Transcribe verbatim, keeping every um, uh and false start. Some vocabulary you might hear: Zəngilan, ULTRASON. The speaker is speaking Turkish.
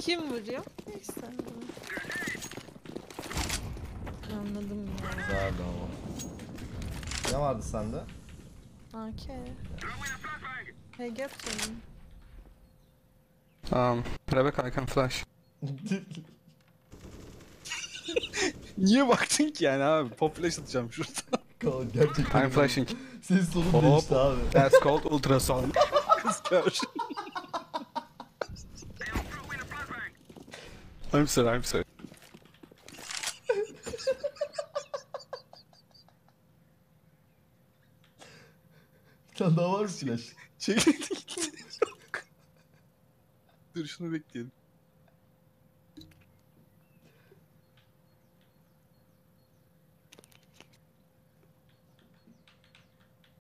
Kim vuruyor? Neyse. Anladım ya. Güzeldi ama. Ne vardı sende? A K. Hey gel canım. Um, Rebecca, I can flash. Niye baktın ki yani abi? Pop flash atacağım şuradan. Gerçekten I'm flashing. Senin sonun değişti abi. That's called ultrasound. I'm sorry, I'm sorry. Sen daha var mı flash? Çekildi gitti. Dur şunu bekleyelim.